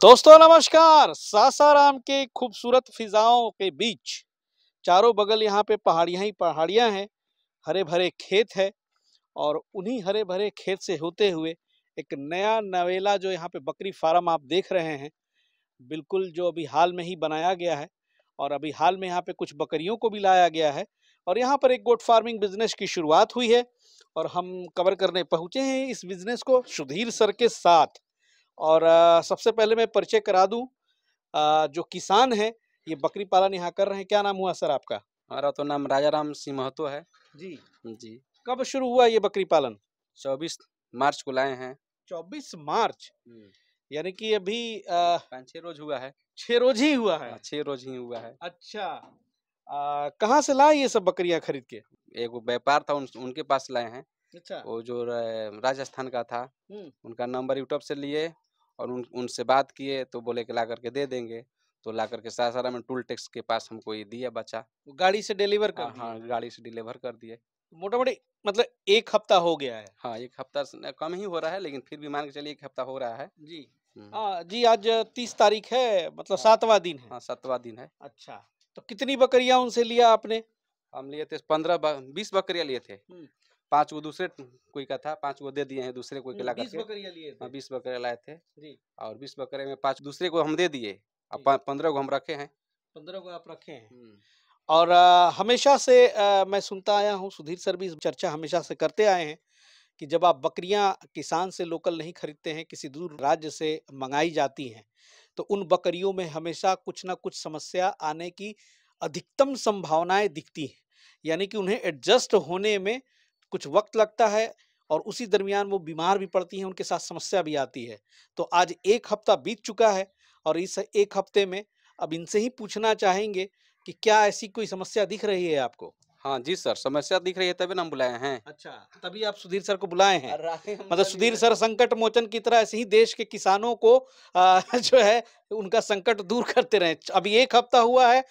दोस्तों नमस्कार। सासाराम के खूबसूरत फिजाओं के बीच चारों बगल यहाँ पे पहाड़ियाँ ही पहाड़ियाँ हैं, हरे भरे खेत है और उन्हीं हरे भरे खेत से होते हुए एक नया नवेला जो यहाँ पे बकरी फार्म आप देख रहे हैं, बिल्कुल जो अभी हाल में ही बनाया गया है और अभी हाल में यहाँ पे कुछ बकरियों को भी लाया गया है और यहाँ पर एक गोट फार्मिंग बिजनेस की शुरुआत हुई है और हम कवर करने पहुँचे हैं इस बिजनेस को सुधीर सर के साथ। और सबसे पहले मैं परिचय करा दूं, जो किसान है ये बकरी पालन यहाँ कर रहे हैं। क्या नाम हुआ सर आपका? हमारा तो नाम राजा राम सिंह महतो है जी। जी, कब शुरू हुआ ये बकरी पालन? 24 मार्च को लाए हैं। 24 मार्च, यानी कि अभी 5-6 रोज हुआ है। 6 रोज ही हुआ है? 6 रोज ही हुआ है। अच्छा, कहाँ से लाए ये सब बकरियाँ खरीद के? एक व्यापार था उनके पास लाए हैं। अच्छा। वो जो राजस्थान का था, उनका नंबर यूट्यूब से लिए और उनसे बात किए तो बोले कि ला करके दे देंगे, तो ला करके सासाराम में टूल टैक्स के पास हमको ये दिया बच्चा। गाड़ी से डिलीवर कर दिए? हाँ, गाड़ी से डिलीवर कर दिए। मोटा मोटी मतलब 1 हफ्ता हो गया है? हाँ, 1 हफ्ता कम ही हो रहा है, लेकिन फिर भी मान के चलिए 1 हफ्ता हो रहा है जी। हाँ जी, आज 30 तारीख है, मतलब 7वां दिन है। हाँ, 7वां दिन है। अच्छा, तो कितनी बकरियाँ उनसे लिया आपने? हम लिए थे 15-20 बकरियाँ लिए थे। 5 वो दूसरे कोई का था, 5 वो दे दिए हैं दूसरे कोई के लगा के। 20 बकरियाँ लाए थे जी। और 20 बकरे में 5 दूसरे को हम दे दिए और 15 को हम रखे हैं। 15 को आप रखे हैं। और हमेशा से मैं सुनता आया हूँ, सुधीर सर भी चर्चा हमेशा से करते आए हैं कि जब आप बकरियाँ किसान से लोकल नहीं खरीदते हैं, किसी दूर राज्य से मंगाई जाती हैं, तो उन बकरियों में हमेशा कुछ ना कुछ समस्या आने की अधिकतम संभावनाएँ दिखती हैं, यानी कि उन्हें एडजस्ट होने में कुछ वक्त लगता है और उसी दरमियान वो बीमार भी पड़ती हैं, उनके साथ समस्या भी आती है। तो आज 1 हफ्ता बीत चुका है और इस 1 हफ्ते में अब इनसे ही पूछना चाहेंगे कि क्या ऐसी कोई समस्या दिख रही है आपको? हाँ जी सर, समस्या दिख रही है तभी ना हम बुलाए हैं। अच्छा, तभी आप सुधीर सर को बुलाए हैं। मतलब सुधीर सर संकट मोचन की तरह ऐसे ही देश के किसानों को जो है उनका संकट दूर करते रहे। अभी 1 हफ्ता हुआ है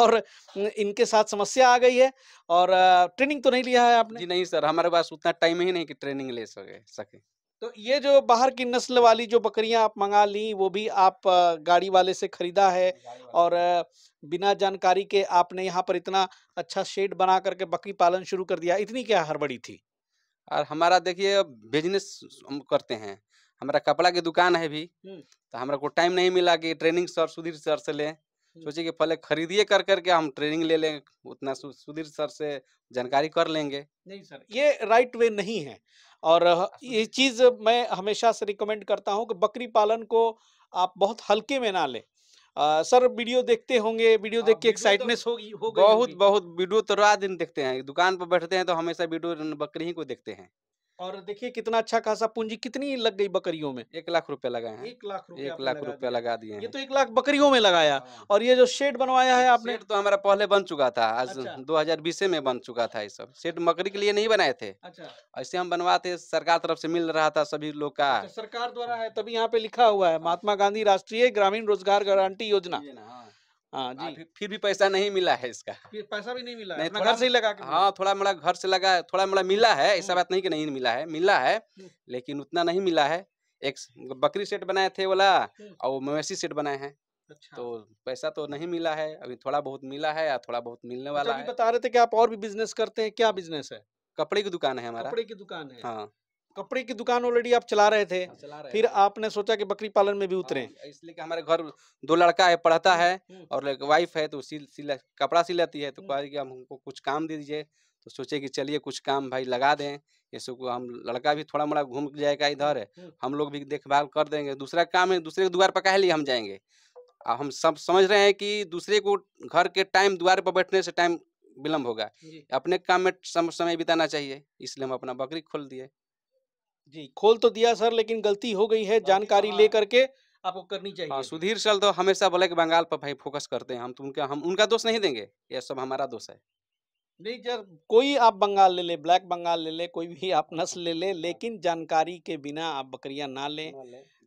और इनके साथ समस्या आ गई है। और ट्रेनिंग तो नहीं लिया है आपने? जी नहीं सर, हमारे पास उतना टाइम ही नहीं कि ट्रेनिंग ले सके। तो ये जो बाहर की नस्ल वाली जो बकरियां आप मंगा ली, वो भी आप गाड़ी वाले से खरीदा है और बिना जानकारी के आपने यहाँ पर इतना अच्छा शेड बना करके बकरी पालन शुरू कर दिया। इतनी क्या हड़बड़ी थी? और हमारा देखिए बिजनेस हम करते हैं, हमारा कपड़ा की दुकान है भी, तो हमारा को टाइम नहीं मिला कि ट्रेनिंग सर सुधीर सर से लें। सोचे कि पहले खरीदिए कर करके हम ट्रेनिंग ले लें, उतना सुधीर सर से जानकारी कर लेंगे। नहीं सर, ये राइट वे नहीं है। और ये चीज़ मैं हमेशा से रिकमेंड करता हूँ कि बकरी पालन को आप बहुत हल्के में ना लें। सर वीडियो देखते होंगे, वीडियो देख के एक्साइटनेस होगी? बहुत वीडियो तो रात दिन देखते हैं, दुकान पर बैठते हैं तो हमेशा वीडियो बकरी ही को देखते हैं। और देखिए कितना अच्छा खासा पूंजी कितनी लग गई बकरियों में। 1 लाख रुपए लगाए हैं। 1 लाख रुपया लगा दिए। ये तो 1 लाख बकरियों में लगाया। और ये जो शेड बनवाया है आपने? शेड तो हमारा पहले बन चुका था। आज 2020 में बन चुका था। ये सब शेड बकरी के लिए नहीं बनाए थे। अच्छा। ऐसे हम बनवाते, सरकार तरफ से मिल रहा था सभी लोग का। सरकार द्वारा है, तभी यहाँ पे लिखा हुआ है महात्मा गांधी राष्ट्रीय ग्रामीण रोजगार गारंटी योजना। हाँ जी। फिर भी पैसा नहीं मिला है इसका। पैसा भी नहीं मिला है। अपना घर से ही लगा के। हाँ, थोड़ा मोड़ा घर से लगा, थोड़ा मोड़ा मिला है। ऐसा बात नहीं कि नहीं मिला है, मिला है, लेकिन उतना नहीं मिला है। एक बकरी सेट बनाए थे वाला और मवेशी सेट बनाए हैं। अच्छा। तो पैसा तो नहीं मिला है, अभी थोड़ा बहुत मिला है या थोड़ा बहुत मिलने वाला है। बता रहे थे कि आप और भी बिजनेस करते हैं, क्या बिजनेस है? कपड़े की दुकान है हमारा। कपड़े की दुकान है। हाँ, कपड़े की दुकान ऑलरेडी आप चला रहे थे, फिर आपने सोचा कि बकरी पालन में भी उतरे। इसलिए कि हमारे घर 2 लड़का है, पढ़ता है और एक वाइफ है, तो कपड़ा सिलाती है, तो कहा कि हमको कुछ काम दे दीजिए। तो सोचे कि चलिए कुछ काम भाई लगा दें, ये सब हम लड़का भी थोड़ा मोड़ा घूम जाएगा इधर, हम लोग भी देखभाल कर देंगे। दूसरा काम है, दूसरे द्वार पर काहे लिए हम जाएंगे? हम सब समझ रहे हैं कि दूसरे को घर के टाइम द्वार पर बैठने से टाइम विलम्ब होगा, अपने काम में समय बिताना चाहिए। इसलिए हम अपना बकरी खोल दिए जी। खोल तो दिया सर, लेकिन गलती हो गई है, जानकारी ले करके आपको करनी चाहिए। हाँ, सुधीर सर तो हमेशा ब्लैक बंगाल पर भाई फोकस करते हैं। हम तो उनका दोष नहीं देंगे, यह सब हमारा दोष है। नहीं सर, कोई आप बंगाल ले ले, ब्लैक बंगाल ले ले, कोई भी आप नस्ल ले ले, लेकिन जानकारी के बिना आप बकरियां ना लें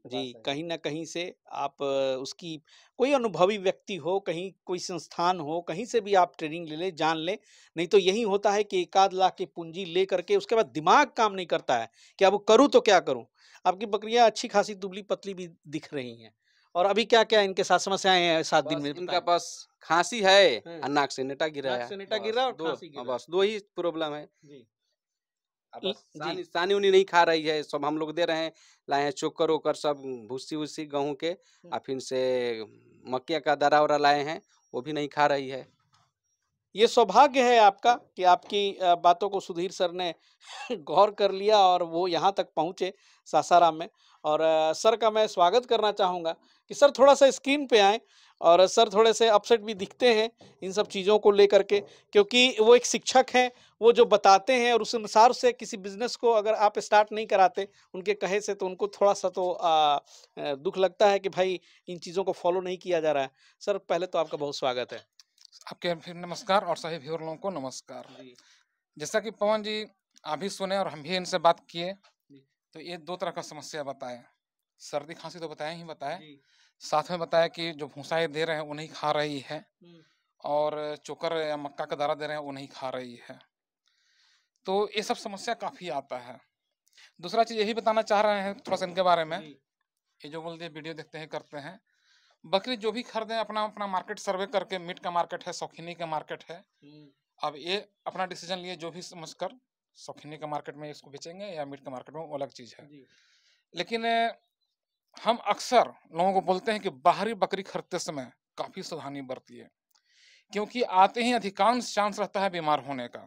जी। कहीं ना कहीं से आप उसकी कोई अनुभवी व्यक्ति हो, कहीं कोई संस्थान हो, कहीं से भी आप ट्रेनिंग ले लें, जान लें। नहीं तो यही होता है कि 1-1.5 लाख की पूंजी ले करके उसके बाद दिमाग काम नहीं करता है कि अब करूँ तो क्या करूँ। आपकी बकरियाँ अच्छी खासी दुबली पतली भी दिख रही हैं और अभी क्या क्या इनके साथ समस्याएं हैं 7 दिन में? इनका पास खांसी है, नाक से नेटा गिरा है, बस दो ही प्रॉब्लम है। सानी उनी नहीं खा रही है, सब हम लोग दे रहे हैं, लाए हैं चोकर वोकर सब, भूसी उसी गेहूं के, और फिर से मक्के का दरा वरा लाए हैं, वो भी नहीं खा रही है। ये सौभाग्य है आपका कि आपकी बातों को सुधीर सर ने गौर कर लिया और वो यहाँ तक पहुँचे सासाराम में। और सर का मैं स्वागत करना चाहूँगा कि सर थोड़ा सा स्क्रीन पे आएँ, और सर थोड़े से अपसेट भी दिखते हैं इन सब चीज़ों को लेकर के, क्योंकि वो एक शिक्षक हैं, वो जो बताते हैं और उस अनुसार से किसी बिजनेस को अगर आप स्टार्ट नहीं कराते उनके कहे से, तो उनको थोड़ा सा तो दुख लगता है कि भाई इन चीज़ों को फॉलो नहीं किया जा रहा है। सर पहले तो आपका बहुत स्वागत है। आपके फिर नमस्कार, और सभी व्यूअर लोगों को नमस्कार। जैसा कि पवन जी आप भी सुने और हम भी इनसे बात किए, तो ये दो तरह का समस्या बताया, सर्दी खांसी तो बताया ही बताया, साथ में बताया कि जो भूसाएँ दे रहे हैं वो नहीं खा रही है, और चोकर या मक्का का दारा दे रहे हैं वो नहीं खा रही है। तो ये सब समस्या काफ़ी आता है। दूसरा चीज़ यही बताना चाह रहे हैं थोड़ा सा इनके बारे में, ये जो बोलते हैं वीडियो देखते हैं करते हैं, बकरी जो भी खरीदें अपना अपना मार्केट सर्वे करके, मीट का मार्केट है, शौकीनी का मार्केट है, अब ये अपना डिसीजन लिए जो भी समझकर शौकीनी का मार्केट में इसको बेचेंगे या मीट का मार्केट में, वो अलग चीज़ है। लेकिन हम अक्सर लोगों को बोलते हैं कि बाहरी बकरी खरीदते समय काफ़ी सावधानी बरतिए, क्योंकि आते ही अधिकांश चांस रहता है बीमार होने का।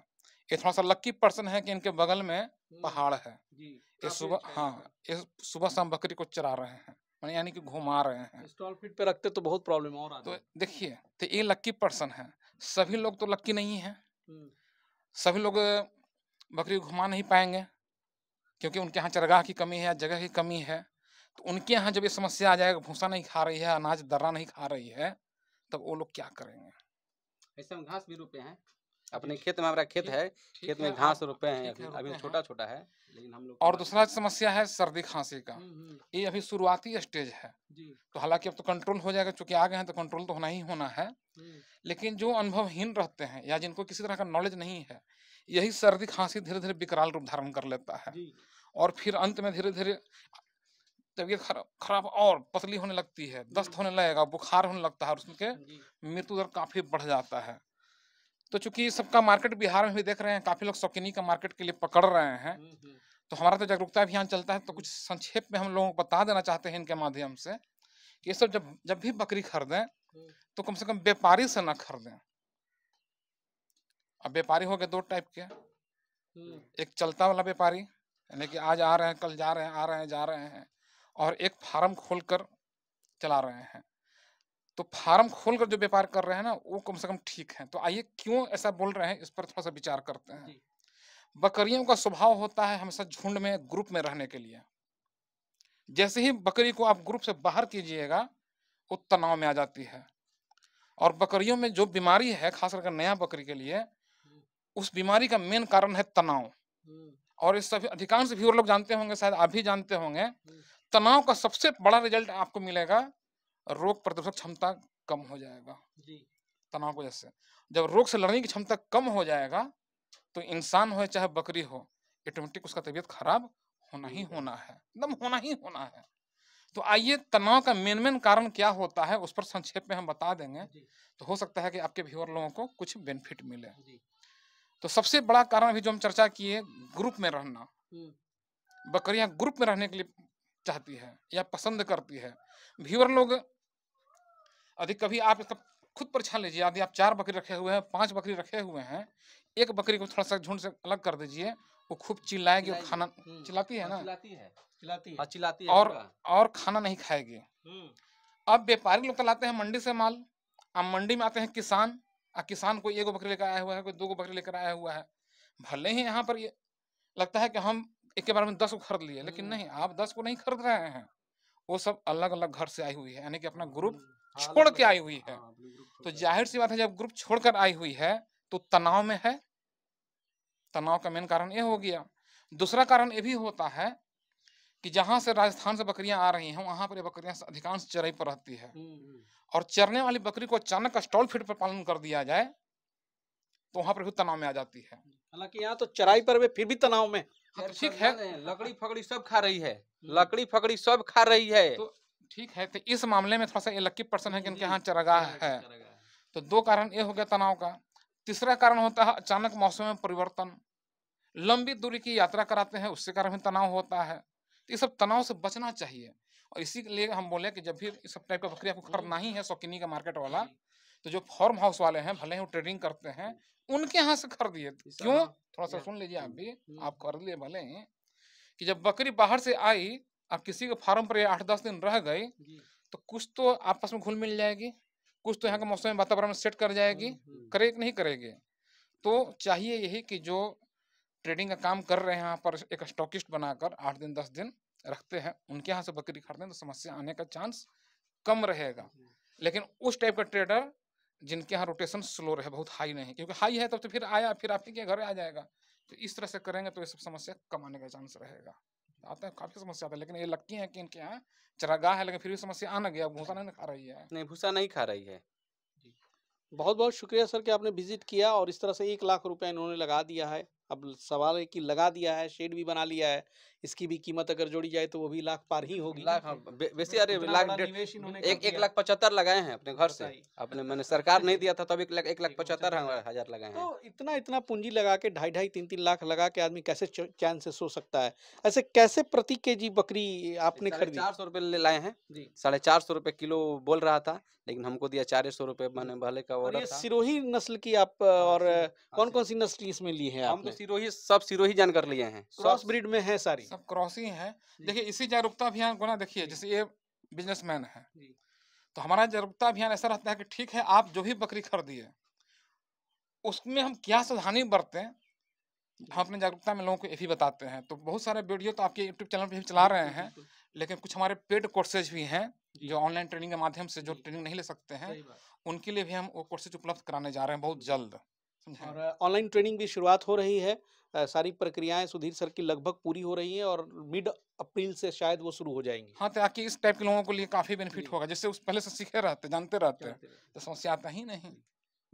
ये थोड़ा सा लक्की पर्सन है कि इनके बगल में पहाड़ है, ये सुबह ये सुबह शाम बकरी को चरा रहे हैं, यानी कि घुमा रहे हैं, स्टॉल फीड पे रखते तो बहुत प्रॉब्लम हो रहा है। तो देखिए, तो ये लक्की पर्सन है, सभी लोग तो लक्की नहीं है, सभी लोग बकरी घुमा नहीं पाएंगे, क्योंकि उनके यहाँ चरगाह की कमी है, जगह की कमी है। तो उनके यहाँ जब ये समस्या आ जाएगा, भूसा नहीं खा रही है, अनाज दर्रा नहीं खा रही है, तब वो लोग क्या करेंगे? ऐसे हम घास भी रोपे हैं अपने खेत में, हमारा खेत है, खेत में घास रोपे हैं, अभी छोटा छोटा है, लेकिन हम लोग। और दूसरा समस्या है सर्दी खांसी का, ये अभी शुरुआती स्टेज है, तो हालांकि अब तो कंट्रोल हो जाएगा, चूंकि आ गए हैं तो कंट्रोल तो होना ही होना है। लेकिन जो अनुभवहीन रहते हैं या जिनको किसी तरह का नॉलेज नहीं है, यही सर्दी खांसी धीरे धीरे विकराल रूप धारण कर लेता है, और फिर अंत में धीरे धीरे तबीयत खराब और पतली होने लगती है, दस्त होने लगेगा, बुखार होने लगता है, और उसके मृत्यु दर काफी बढ़ जाता है। तो चूंकि सबका मार्केट बिहार में भी देख रहे हैं, काफी लोग शौकीनी का मार्केट के लिए पकड़ रहे हैं, तो हमारा तो जागरूकता अभियान चलता है। तो कुछ संक्षेप में हम लोगों को बता देना चाहते हैं इनके माध्यम से कि ये सब जब भी बकरी खरीदें तो कम से कम व्यापारी से ना खरीदें। अब व्यापारी हो गए दो टाइप के, एक चलता वाला व्यापारी, यानी कि आज आ रहे हैं कल जा रहे हैं, आ रहे हैं जा रहे हैं, और एक फार्म खोल कर चला रहे हैं। तो फार्म खोलकर जो व्यापार कर रहे हैं ना, वो कम से कम ठीक है। तो आइए क्यों ऐसा बोल रहे हैं, इस पर थोड़ा सा विचार करते हैं। बकरियों का स्वभाव होता है हमेशा झुंड में, ग्रुप में रहने के लिए। जैसे ही बकरी को आप ग्रुप से बाहर कीजिएगा, वो तनाव में आ जाती है। और बकरियों में जो बीमारी है, खास करके नया बकरी के लिए, उस बीमारी का मेन कारण है तनाव। और इस सभी अधिकांश भी लोग जानते होंगे, शायद आप भी जानते होंगे, तनाव का सबसे बड़ा रिजल्ट आपको मिलेगा, रोग प्रतिरोधक क्षमता कम हो जाएगा। तनाव की वजह से जब रोग से लड़ने की क्षमता कम हो जाएगा, तो इंसान हो चाहे बकरी हो, ऑटोमेटिक उसका तबीयत खराब होना ही होना है, एकदम होना ही होना है। तो आइए, तनाव का मेन कारण क्या होता है, उस पर संक्षेप में हम बता देंगे, तो हो सकता है कि आपके व्यूअर लोगों को कुछ बेनिफिट मिले। तो सबसे बड़ा कारण अभी जो हम चर्चा किए, ग्रुप में रहना। बकरियां ग्रुप में रहने के लिए चाहती है या पसंद करती है। व्यूअर लोग अधिक, कभी आप इसका खुद परीक्षण लीजिए, यदि आप 4 बकरी रखे हुए हैं, 5 बकरी रखे हुए हैं, एक बकरी को थोड़ा सा झुंड से अलग कर दीजिए, वो खूब चिल्लाएगी और खाना चिल्लाती है ना, चिल्लाती है और खाना नहीं खाएगी। अब व्यापारी लोग लाते हैं मंडी से माल, अब मंडी में आते हैं किसान, और किसान कोई 1 बकरी लेकर आया हुआ है, कोई 2 बकरी लेकर आया हुआ है। भले ही यहाँ पर लगता है कि हम एक के बारे में 10 को खरीद लिए, लेकिन नहीं, आप 10 को नहीं खरीद रहे हैं, वो सब अलग अलग घर से आई हुई है, यानी कि अपना ग्रुप छोड़ के आई हुई है। तो जाहिर सी बात है, जब ग्रुप छोड़कर आई हुई है तो तनाव में है। तनाव का मेन कारण ये हो गया। दूसरा कारण ये भी होता है कि जहां से राजस्थान से बकरियां आ रही हैं, वहां पर ये बकरियां अधिकांश चराई पर रहती है, और चरने वाली बकरी को अचानक स्टॉल फीड पर पालन कर दिया जाए तो वहां पर भी तनाव में आ जाती है। हालांकि यहाँ तो चराई पर भी फिर भी तनाव में, ठीक है, लकड़ी फकड़ी सब खा रही है, तो ठीक है, तो इस मामले में थोड़ा सा ये लकी पर्सन है कि इनके यहाँ चरागाह है। तो दो कारण ये हो गया तनाव का। तीसरा कारण होता है अचानक मौसम में परिवर्तन, लंबी दूरी की यात्रा कराते हैं, उसके कारण भी तनाव होता है। तो ये सब तनाव से बचना चाहिए और इसीलिए हम बोले कि जब भी इस सब टाइप का बकरी आपको खरीदना ही है शौकीनी का मार्केट वाला, तो जो फार्म हाउस वाले हैं भले ही वो ट्रेडिंग करते हैं उनके यहाँ से खरीदिए। क्यों, थोड़ा सा सुन लीजिए आप भी, आप खरीद लिए भले ही, कि जब बकरी बाहर से आई आप किसी के फार्म पर 8-10 दिन रह गई तो कुछ तो आपस में घुल मिल जाएगी, कुछ तो यहाँ के मौसम वातावरण में सेट कर जाएगी, करेगी नहीं करेगी। तो चाहिए यही कि जो ट्रेडिंग का काम कर रहे हैं यहाँ पर एक स्टॉकिस्ट बनाकर 8-10 दिन रखते हैं, उनके यहाँ से बकरी खरीदें तो समस्या आने का चांस कम रहेगा। लेकिन उस टाइप का ट्रेडर जिनके यहाँ रोटेशन स्लो रहे, बहुत हाई नहीं, क्योंकि हाई है तब तो फिर आया फिर आप ही के घर आ जाएगा। तो इस तरह से करेंगे तो ये सब समस्या कम आने का चांस रहेगा। आता है काफी समस्या आता है, लेकिन ये लक्की है कि इनके यहाँ चरागाह है, लेकिन फिर भी समस्या आना गया, भूसा नहीं खा रही है। नहीं, भूसा नहीं खा रही है। बहुत बहुत शुक्रिया सर कि आपने विजिट किया और इस तरह से 1 लाख रुपया इन्होंने लगा दिया है। अब सवाल है कि लगा दिया है, शेड भी बना लिया है, इसकी भी कीमत अगर जोड़ी जाए तो वो भी लाख पार ही होगी। लाख, वैसे अरे लाख 1,75,000 लगाए हैं अपने घर से, अपने मैंने सरकार नहीं दिया था तब 1,75,000 लगाए हैं। तो इतना इतना पूंजी लगा के 2.5-3-3 लाख लगा के आदमी कैसे चैन से सो सकता है? ऐसे कैसे प्रति केजी बकरी आपने खरीदी? 400 रुपये लाए हैं, 450 रुपये किलो बोल रहा था, लेकिन हमको दिया 400 रुपये। मैंने भले का और सिरोही नस्ल की आप और कौन कौन सी नस्ल इसमें ली है? आपने सिरोही, सब सिरोही जानकर लिए हैं, क्रॉस ब्रीड में है सारी, सब क्रॉसिंग है। देखिए इसी जागरूकता अभियान को ना, देखिए जैसे ये बिजनेसमैन है तो हमारा जागरूकता अभियान ऐसा रहता है कि ठीक है आप जो भी बकरी खरीदिए उसमें हम क्या सावधानी बरतें, हम अपने जागरूकता में लोगों को ये भी बताते हैं। तो बहुत सारे वीडियो तो आपके यूट्यूब चैनल पर भी चला रहे हैं, लेकिन कुछ हमारे पेड कोर्सेज भी हैं जो ऑनलाइन ट्रेनिंग के माध्यम से जो ट्रेनिंग नहीं ले सकते हैं उनके लिए भी हम वो कोर्सेज उपलब्ध कराने जा रहे हैं बहुत जल्द। और ऑनलाइन ट्रेनिंग भी शुरुआत हो रही है, सारी प्रक्रियाएं सुधीर सर की लगभग पूरी हो रही है और mid-April से शायद वो शुरू हो जाएंगी। हाँ, ताकि इस टाइप के लोगों को लिए काफी बेनिफिट होगा, जैसे उस पहले से सीखे रहते जानते रहते हैं तो समस्या आता ही नहीं।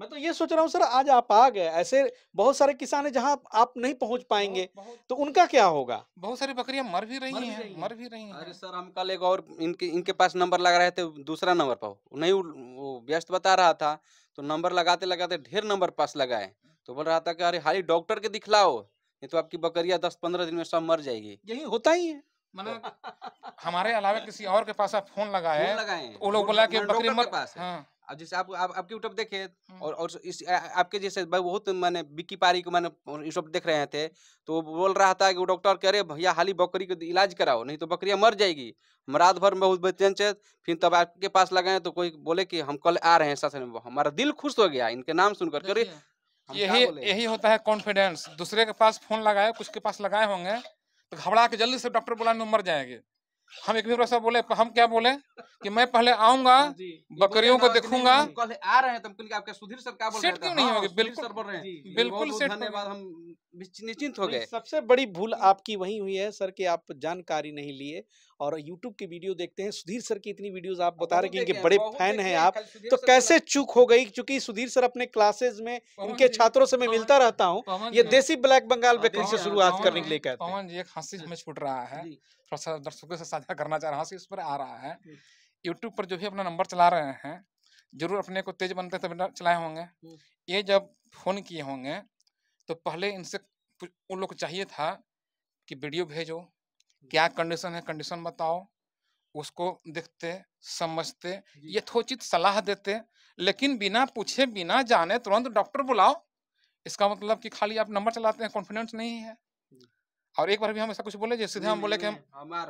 मैं तो ये सोच रहा हूँ सर आज आप आ गए, ऐसे बहुत सारे किसान है जहाँ आप नहीं पहुँच पाएंगे तो उनका क्या होगा? बहुत सारी बकरियां मर भी रही हैं। अरे सर हम कल एक और इनके पास नंबर लगा रहे थे, दूसरा नंबर पर नहीं, वो व्यस्त बता रहा था तो नंबर लगाते लगाते ढेर नंबर पास लगाए तो बोल रहा था कि अरे हाली डॉक्टर के दिखलाओ नहीं तो आपकी बकरियां 10-15 दिन में सब मर जाएगी। यही होता ही है, मतलब हमारे अलावा किसी और के पास आप फोन लगाए वो लोग बोला कि बकरी मर पास। अब जैसे आप आपके यूट्यूब देखे और इस आपके जैसे बहुत मैंने बिक्की पारी को मैंने यूट्यूब देख रहे थे तो बोल रहा था कि वो डॉक्टर करे भैया हाली बकरी का इलाज कराओ नहीं तो बकरियां मर जाएगी। हम रात भर में बहुत बेचैन थे, फिर तब आपके पास लगाए तो कोई बोले कि हम कल आ रहे हैं सासन, हमारा दिल खुश हो गया इनके नाम सुनकर। करे यही होता है कॉन्फिडेंस, दूसरे के पास फोन लगाए, कुछ के पास लगाए होंगे तो घबरा के जल्दी से डॉक्टर बुलाने में मर जाएंगे। हम एक भी प्रोफेसर बोले, हम क्या बोले कि मैं पहले आऊंगा बकरियों को देखूंगा, कल आ रहे हैं तो आपके सुधीर सर क्या बोल रहे हैं, सेट क्यों नहीं होगी? बिल्कुल सर बोल रहे हैं, बिल्कुल सेट। धन्यवाद, हम निश्चिंत हो गए। सबसे बड़ी भूल आपकी वही हुई है सर कि आप जानकारी नहीं लिए और यूट्यूब की वीडियो देखते हैं। सुधीर सर की इतनी वीडियोस आप बता रहे कि बड़े फैन हैं आप, तो कैसे चूक हो गई? क्योंकि सुधीर सर अपने क्लासेस में इनके छात्रों से मैं मिलता रहता हूं, ये देसी ब्लैक बंगाल बकरी से शुरुआत करने के लिए कहते हैं। पवन जी एक हंसी में छूट रहा है, थोड़ा सा दर्शकों से साझा करना चाह रहा हूं, इस पर आ रहा है। यूट्यूब पर जो भी अपना नंबर चला रहे हैं जरूर अपने को तेज बनते तब चलाए होंगे, ये जब फोन किए होंगे तो पहले इनसे उन लोग को चाहिए था कि वीडियो भेजो, क्या कंडीशन है कंडीशन बताओ, उसको देखते समझते यथोचित सलाह देते, लेकिन बिना पूछे बिना जाने तुरंत डॉक्टर बुलाओ, इसका मतलब कि खाली आप नंबर चलाते हैं, कॉन्फिडेंस नहीं है। और एक बार भी हम ऐसा कुछ बोले जो सीधे हम बोले कि हम आ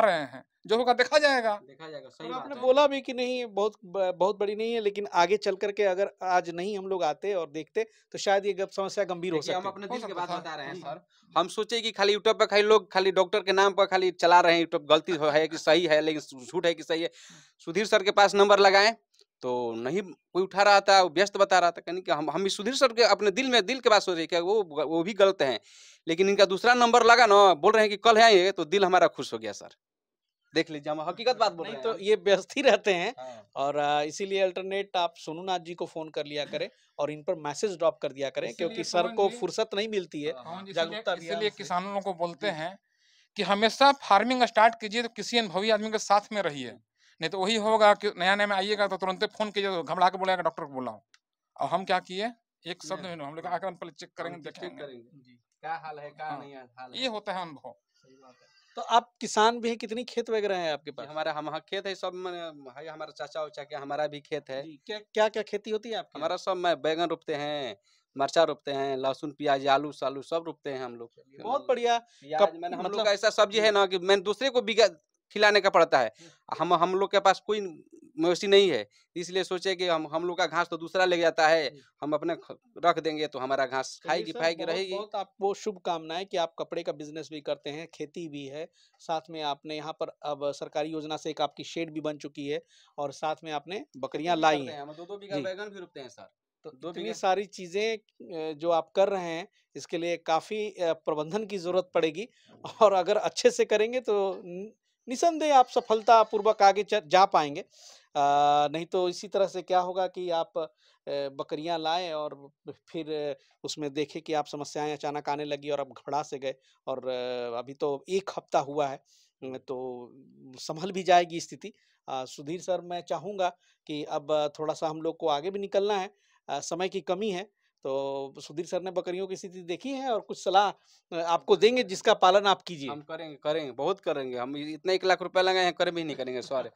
रहे हैं जो होगा देखा जाएगा। सही बात है, बोला भी कि नहीं बहुत बड़ी नहीं है, लेकिन आगे चल करके अगर आज नहीं हम लोग आते और देखते तो शायद ये समस्या गंभीर हो सकती है। हम अपने दिल की बात बता रहे हैं सर, हम सोचे कि खाली यूट्यूब पर खाली लोग खाली डॉक्टर के नाम पर खाली चला रहे हैं यूट्यूब, गलती है कि सही है लेकिन झूठ है कि सही है। सुधीर सर के पास नंबर लगाए तो नहीं कोई उठा रहा था, व्यस्त बता रहा था, कहने कि हम भी सुधीर सर के अपने दिल के बात सोच रहे कि वो भी गलत हैं, लेकिन इनका दूसरा नंबर लगा ना, बोल रहे हैं कि कल आएंगे तो दिल हमारा खुश हो गया सर। देख लीजिए हम हकीकत बात बोल रहे हैं, तो ये व्यस्त ही रहते हैं और इसीलिए अल्टरनेट आप सोनू नाथ जी को फोन कर लिया करें और इन पर मैसेज ड्रॉप कर दिया करें, क्योंकि सर को फुर्सत नहीं मिलती है जागरूकता। इसीलिए किसानों को बोलते हैं कि हमेशा फार्मिंग स्टार्ट कीजिए तो किसी अनुभवी आदमी के साथ में रहिए, नहीं तो वही होगा कि नया नया में आइएगा तो तुरंत फोन कीजिए, घबरा के बोलेगा डॉक्टर को बोला हूँ। और हम क्या किए, एक शब्द नहीं, हम लोग आकलन पहले चेक करेंगे, देखेंगे क्या हाल है क्या नहीं हाल है, ये होता है अनुभव। तो आप किसान भी हैं, कितनी खेत वगैरह है आपके पास? हमारा हम खेत है सब, हमारा चाचा उचा के हमारा भी खेत है। क्या क्या क्या खेती होती है आप? हमारा सब मैं बैगन रोपते हैं, मरचा रोपते हैं, लहसुन प्याज आलू सालू सब रोपते हैं हम लोग। बहुत बढ़िया। मैंने हम लोग ऐसा सब्जी है ना कि मैंने दूसरे को बिगा खिलाने का पड़ता है। हम लोग के पास कोई मवेशी नहीं है, इसलिए सोचे कि हम लोग का घास तो दूसरा ले जाता है, हम अपने रख देंगे तो हमारा घास खाएगी खाएगी रहेगी। बहुत आपको शुभकामनाएं कि आप कपड़े का बिजनेस भी करते हैं, खेती भी है, साथ में आपने यहाँ पर अब सरकारी योजना से एक आपकी शेड भी बन चुकी है और साथ में आपने बकरियां लाई हैं। हम 2-2 बीघा बैगन भी रोपते हैं सर। तो इतनी सारी चीजें जो आप कर रहे हैं, इसके लिए काफी प्रबंधन की जरूरत पड़ेगी और अगर अच्छे से करेंगे तो निसंदेह आप सफलता पूर्वक आगे जा पाएंगे। नहीं तो इसी तरह से क्या होगा कि आप बकरियां लाए और फिर उसमें देखे कि आप समस्याएं अचानक आने लगी और आप घबरा से गए, और अभी तो 1 हफ्ता हुआ है तो संभल भी जाएगी स्थिति। सुधीर सर, मैं चाहूँगा कि अब थोड़ा सा हम लोग को आगे भी निकलना है, समय की कमी है, तो सुधीर सर ने बकरियों की स्थिति देखी है और कुछ सलाह आपको देंगे जिसका पालन आप कीजिए। हम करेंगे बहुत करेंगे। हम इतना 1 लाख रुपया लगाए हैं, कर भी नहीं करेंगे सर।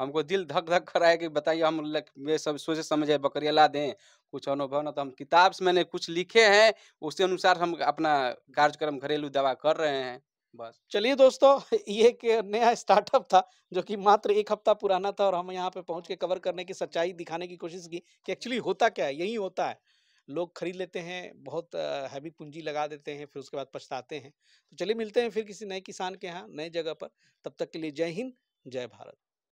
हमको दिल धक धक कराया कि बताइए, हम सब सोचे समझे बकरियां ला दें, कुछ अनुभव ना। तो हम किताब से मैंने कुछ लिखे हैं, उसके अनुसार हम अपना कार्यक्रम घरेलू दवा कर रहे हैं बस। चलिए दोस्तों, ये एक नया स्टार्टअप था जो कि मात्र 1 हफ्ता पुराना था और हम यहाँ पे पहुँच के कवर करने की, सच्चाई दिखाने की कोशिश की कि एक्चुअली होता क्या है। यही होता है, लोग खरीद लेते हैं, बहुत हैवी पूंजी लगा देते हैं, फिर उसके बाद पछताते हैं। तो चलिए मिलते हैं फिर किसी नए किसान के यहाँ नए जगह पर। तब तक के लिए जय हिंद, जय भारत।